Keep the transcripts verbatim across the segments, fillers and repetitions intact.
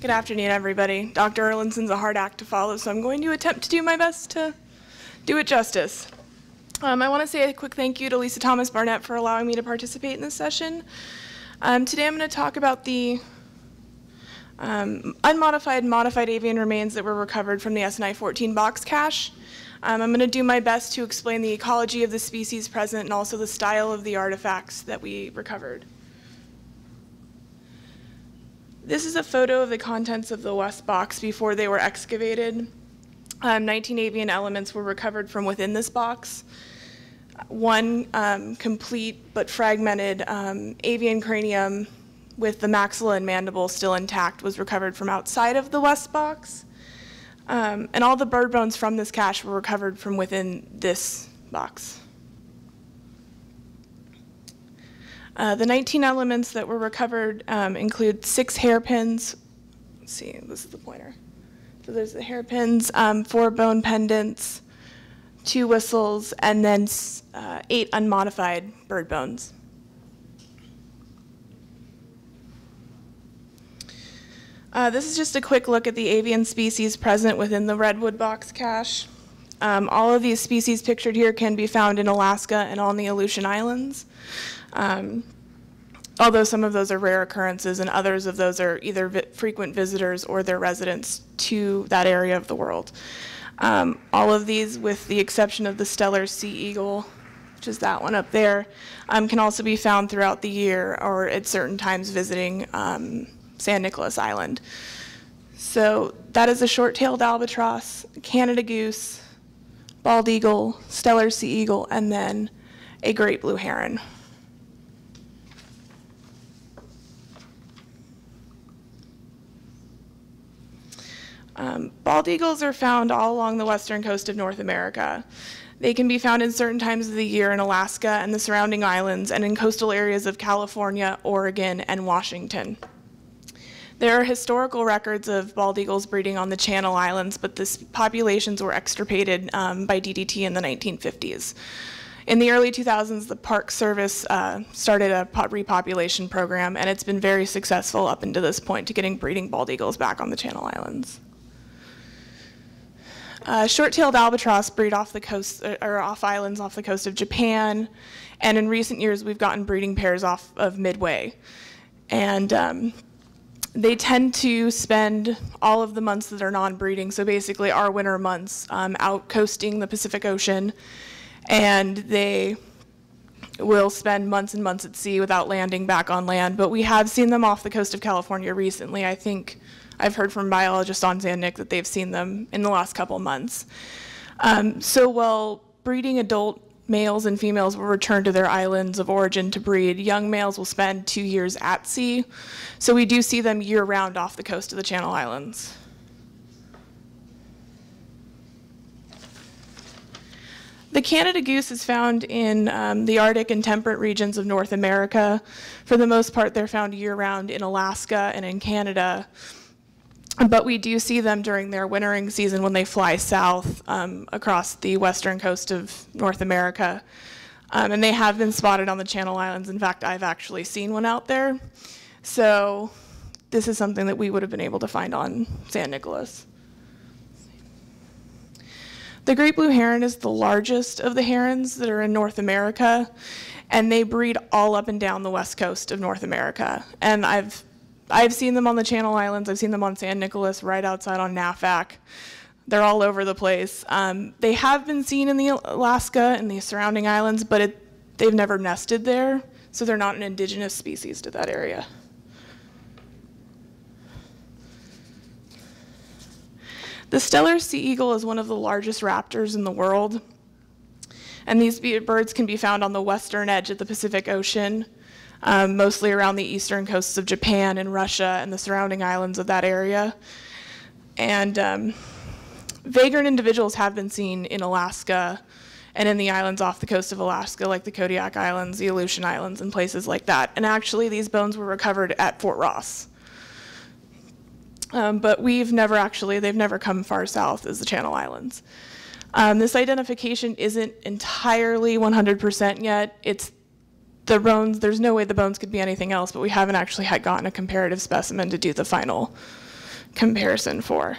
Good afternoon, everybody. Doctor Erlandson's a hard act to follow, so I'm going to attempt to do my best to do it justice. Um, I want to say a quick thank you to Lisa Thomas Barnett for allowing me to participate in this session. Um, today I'm going to talk about the um, unmodified modified avian remains that were recovered from the S N I fourteen box cache. Um, I'm going to do my best to explain the ecology of the species present and also the style of the artifacts that we recovered. This is a photo of the contents of the West box before they were excavated. Um, nineteen avian elements were recovered from within this box. One um, complete but fragmented um, avian cranium with the maxilla and mandible still intact was recovered from outside of the West box. Um, and all the bird bones from this cache were recovered from within this box. Uh, the nineteen elements that were recovered um, include six hairpins. Let's see, this is the pointer. So there's the hairpins, um, four bone pendants, two whistles, and then uh, eight unmodified bird bones. Uh, this is just a quick look at the avian species present within the Redwood box cache. Um, all of these species pictured here can be found in Alaska and on the Aleutian Islands, um, although some of those are rare occurrences and others of those are either vi- frequent visitors or their residents to that area of the world. Um, all of these, with the exception of the Steller's sea eagle, which is that one up there, um, can also be found throughout the year or at certain times visiting um, San Nicolas Island. So that is a short-tailed albatross, Canada goose, bald eagle, Steller's sea eagle, and then a great blue heron. Um, bald eagles are found all along the western coast of North America. They can be found in certain times of the year in Alaska and the surrounding islands and in coastal areas of California, Oregon, and Washington. There are historical records of bald eagles breeding on the Channel Islands, but these populations were extirpated um, by D D T in the nineteen fifties. In the early two thousands, the Park Service uh, started a repopulation program, and it's been very successful up until this point to getting breeding bald eagles back on the Channel Islands. Uh, short-tailed albatross breed off the coast, or off islands off the coast of Japan, and in recent years, we've gotten breeding pairs off of Midway. And um, They tend to spend all of the months that are non-breeding, so basically our winter months, um, out coasting the Pacific Ocean, and they will spend months and months at sea without landing back on land. But we have seen them off the coast of California recently. I think I've heard from biologists on San Nic that they've seen them in the last couple months. Um, so while breeding adult males and females will return to their islands of origin to breed, young males will spend two years at sea. So we do see them year-round off the coast of the Channel Islands. The Canada goose is found in um, the Arctic and temperate regions of North America. For the most part, they're found year-round in Alaska and in Canada. But we do see them during their wintering season when they fly south um, across the western coast of North America. Um, and they have been spotted on the Channel Islands. In fact, I've actually seen one out there. So this is something that we would have been able to find on San Nicolas. The great blue heron is the largest of the herons that are in North America. And they breed all up and down the west coast of North America. And I've I've seen them on the Channel Islands. I've seen them on San Nicolas, right outside on NAFAC. They're all over the place. Um, they have been seen in the Alaska and the surrounding islands, but it, they've never nested there, so they're not an indigenous species to that area. The Steller's sea eagle is one of the largest raptors in the world, and these birds can be found on the western edge of the Pacific Ocean, Um, mostly around the eastern coasts of Japan and Russia and the surrounding islands of that area. And um, vagrant individuals have been seen in Alaska and in the islands off the coast of Alaska, like the Kodiak Islands, the Aleutian Islands, and places like that. And actually, these bones were recovered at Fort Ross. Um, but we've never actually, they've never come far south as the Channel Islands. Um, this identification isn't entirely one hundred percent yet. It's The bones, there's no way the bones could be anything else, but we haven't actually had gotten a comparative specimen to do the final comparison for.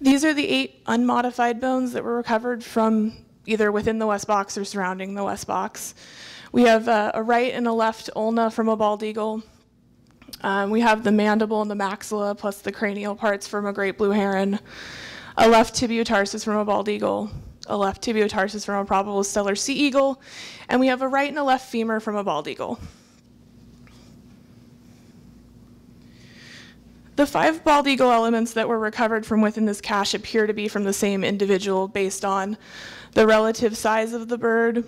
These are the eight unmodified bones that were recovered from either within the West Box or surrounding the West Box. We have uh, a right and a left ulna from a bald eagle. Um, we have the mandible and the maxilla, plus the cranial parts from a great blue heron, a left tibiotarsus from a bald eagle, a left tibiotarsus from a probable Steller's sea eagle, and we have a right and a left femur from a bald eagle. The five bald eagle elements that were recovered from within this cache appear to be from the same individual based on the relative size of the bird,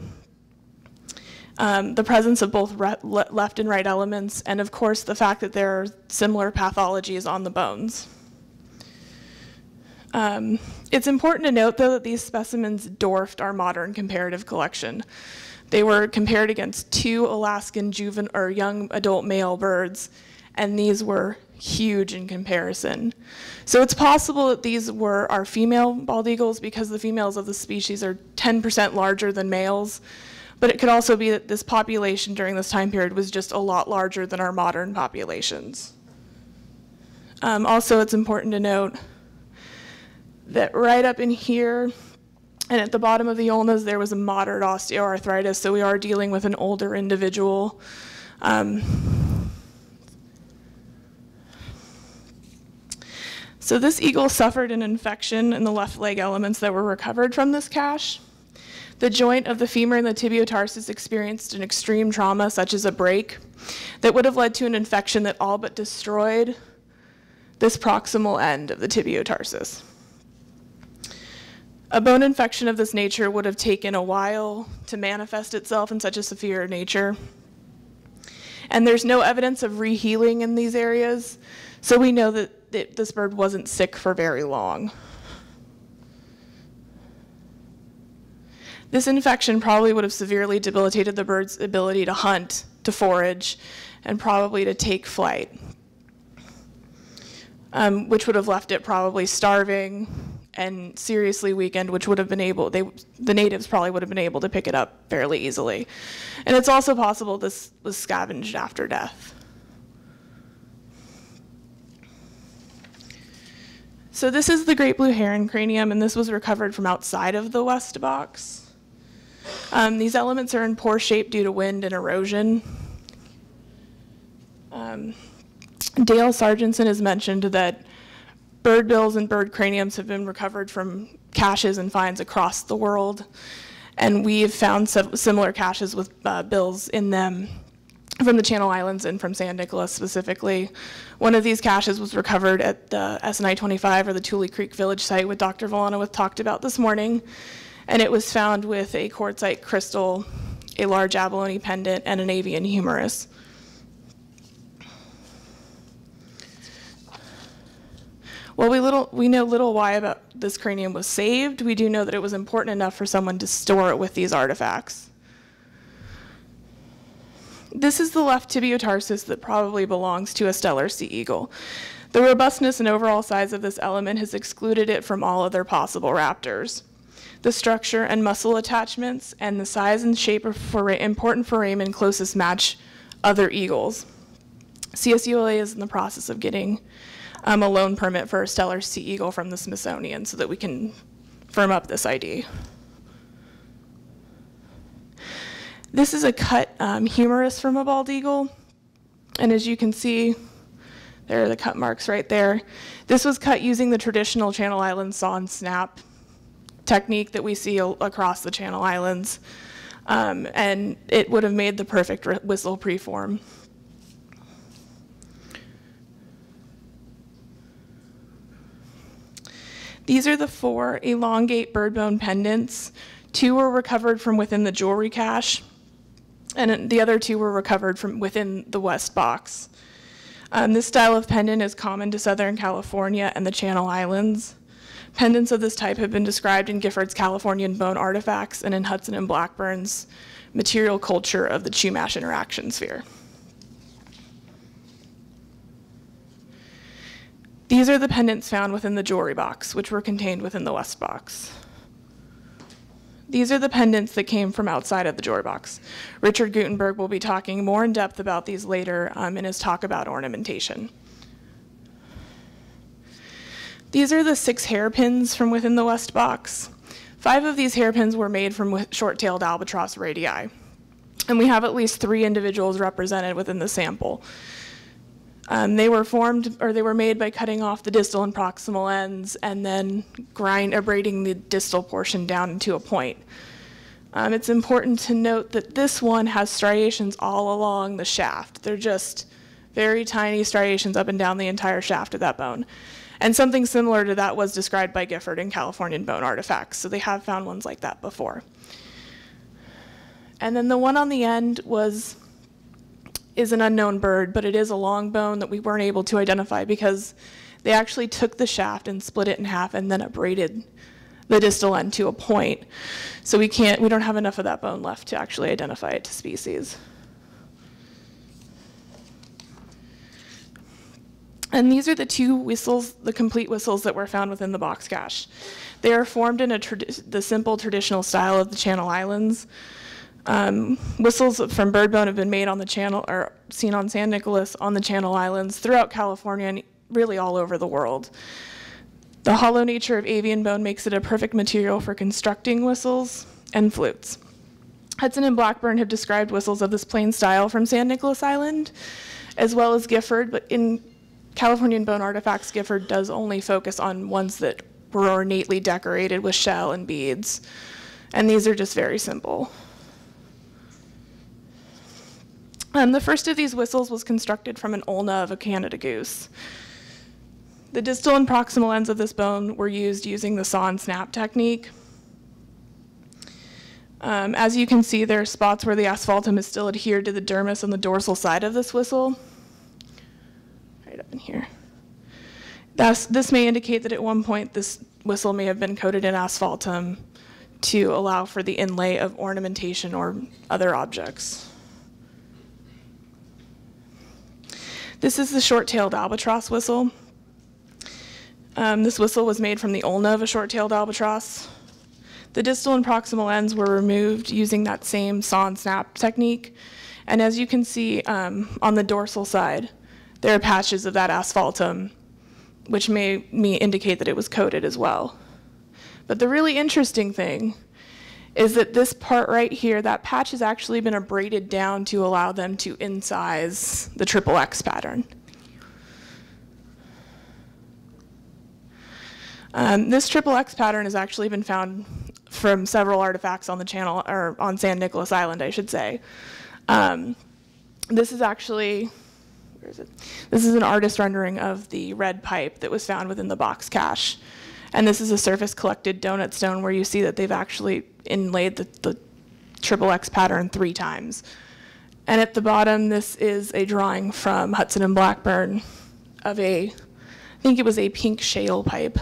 um, the presence of both re le left and right elements, and of course the fact that there are similar pathologies on the bones. Um, it's important to note, though, that these specimens dwarfed our modern comparative collection. They were compared against two Alaskan juvenile or young adult male birds, and these were huge in comparison. So it's possible that these were our female bald eagles because the females of the species are ten percent larger than males, but it could also be that this population during this time period was just a lot larger than our modern populations. Um, also, it's important to note that right up in here and at the bottom of the ulnas, there was a moderate osteoarthritis, so we are dealing with an older individual. Um, So this eagle suffered an infection in the left leg elements that were recovered from this cache. The joint of the femur and the tibiotarsus experienced an extreme trauma, such as a break, that would have led to an infection that all but destroyed this proximal end of the tibiotarsus. A bone infection of this nature would have taken a while to manifest itself in such a severe nature. And there's no evidence of rehealing in these areas, so we know that It, this bird wasn't sick for very long. This infection probably would have severely debilitated the bird's ability to hunt, to forage, and probably to take flight, um, which would have left it probably starving and seriously weakened, which would have been able, they, the natives probably would have been able to pick it up fairly easily. And it's also possible this was scavenged after death. So this is the great blue heron cranium, and this was recovered from outside of the West Box. Um, these elements are in poor shape due to wind and erosion. Um, Dale Sargenson has mentioned that bird bills and bird craniums have been recovered from caches and finds across the world, and we've found similar caches with uh, bills in them from the Channel Islands and from San Nicolas specifically. One of these caches was recovered at the S N I twenty-five, or the Tule Creek Village site, which Doctor Volanoweth talked about this morning, and it was found with a quartzite crystal, a large abalone pendant, and an avian humerus. While we, little, we know little why about this cranium was saved, we do know that it was important enough for someone to store it with these artifacts. This is the left tibiotarsus that probably belongs to a Steller's sea eagle. The robustness and overall size of this element has excluded it from all other possible raptors. The structure and muscle attachments and the size and shape are for important foramen closest match other eagles. C S U L A is in the process of getting um, a loan permit for a Steller's sea eagle from the Smithsonian so that we can firm up this I D. This is a cut um, humerus from a bald eagle, and as you can see, there are the cut marks right there. This was cut using the traditional Channel Islands saw and snap technique that we see across the Channel Islands, um, and it would have made the perfect whistle preform. These are the four elongate bird bone pendants. Two were recovered from within the jewelry cache, and the other two were recovered from within the West Box. Um, this style of pendant is common to Southern California and the Channel Islands. Pendants of this type have been described in Gifford's Californian Bone Artifacts and in Hudson and Blackburn's Material Culture of the Chumash Interaction Sphere. These are the pendants found within the jewelry box, which were contained within the West Box. These are the pendants that came from outside of the jewelry box. Richard Gutenberg will be talking more in depth about these later um, in his talk about ornamentation. These are the six hairpins from within the West Box. Five of these hairpins were made from short-tailed albatross radii, and we have at least three individuals represented within the sample. Um, they were formed, or they were made by cutting off the distal and proximal ends and then grind, abrading the distal portion down into a point. Um, it's important to note that this one has striations all along the shaft. They're just very tiny striations up and down the entire shaft of that bone. And something similar to that was described by Gifford in Californian Bone Artifacts, so they have found ones like that before. And then the one on the end was is an unknown bird, but it is a long bone that we weren't able to identify because they actually took the shaft and split it in half and then abraded the distal end to a point. So we can't, we don't have enough of that bone left to actually identify it to species. And these are the two whistles, the complete whistles that were found within the box cache. They are formed in a the simple traditional style of the Channel Islands. Um, whistles from bird bone have been made on the channel, or seen on San Nicolas, on the Channel Islands, throughout California, and really all over the world. The hollow nature of avian bone makes it a perfect material for constructing whistles and flutes. Hudson and Blackburn have described whistles of this plain style from San Nicolas Island, as well as Gifford, but in Californian Bone Artifacts, Gifford does only focus on ones that were ornately decorated with shell and beads, and these are just very simple. Um, the first of these whistles was constructed from an ulna of a Canada goose. The distal and proximal ends of this bone were used using the saw and snap technique. Um, as you can see, there are spots where the asphaltum is still adhered to the dermis on the dorsal side of this whistle, right up in here. That's, this may indicate that at one point this whistle may have been coated in asphaltum to allow for the inlay of ornamentation or other objects. This is the short-tailed albatross whistle. Um, this whistle was made from the ulna of a short-tailed albatross. The distal and proximal ends were removed using that same saw and snap technique. And as you can see um, on the dorsal side, there are patches of that asphaltum, which may me indicate that it was coated as well. But the really interesting thing is that this part right here, that patch has actually been abraded down to allow them to incise the triple X pattern. Um, this triple X pattern has actually been found from several artifacts on the channel, or on San Nicolas Island, I should say. Um, this is actually, where is it? This is an artist rendering of the red pipe that was found within the box cache. And this is a surface-collected donut stone where you see that they've actually inlaid the, the triple X pattern three times. And at the bottom, this is a drawing from Hudson and Blackburn of a, I think it was a pink shale pipe.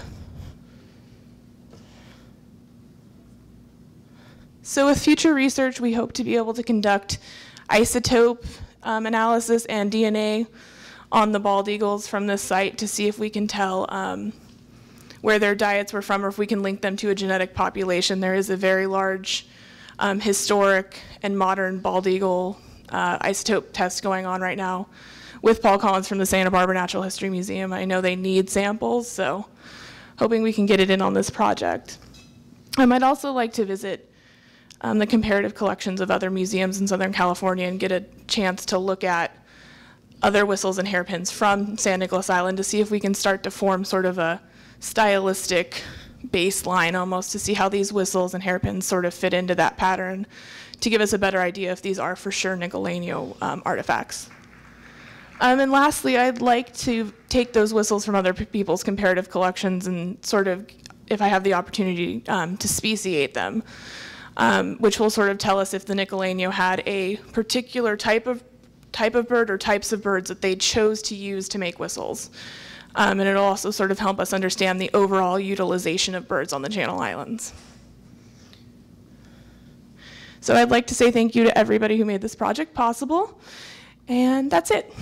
So with future research, we hope to be able to conduct isotope um, analysis and D N A on the bald eagles from this site to see if we can tell um, where their diets were from, or if we can link them to a genetic population. There is a very large um, historic and modern bald eagle uh, isotope test going on right now with Paul Collins from the Santa Barbara Natural History Museum. I know they need samples, so hoping we can get it in on this project. I might also like to visit um, the comparative collections of other museums in Southern California and get a chance to look at other whistles and hairpins from San Nicolas Island to see if we can start to form sort of a stylistic baseline almost to see how these whistles and hairpins sort of fit into that pattern to give us a better idea if these are for sure Nicoleño um, artifacts. Um, and lastly, I'd like to take those whistles from other people's comparative collections and sort of, if I have the opportunity, um, to speciate them, um, which will sort of tell us if the Nicoleño had a particular type of, type of bird or types of birds that they chose to use to make whistles. Um, and it'll also sort of help us understand the overall utilization of birds on the Channel Islands. So I'd like to say thank you to everybody who made this project possible, and that's it.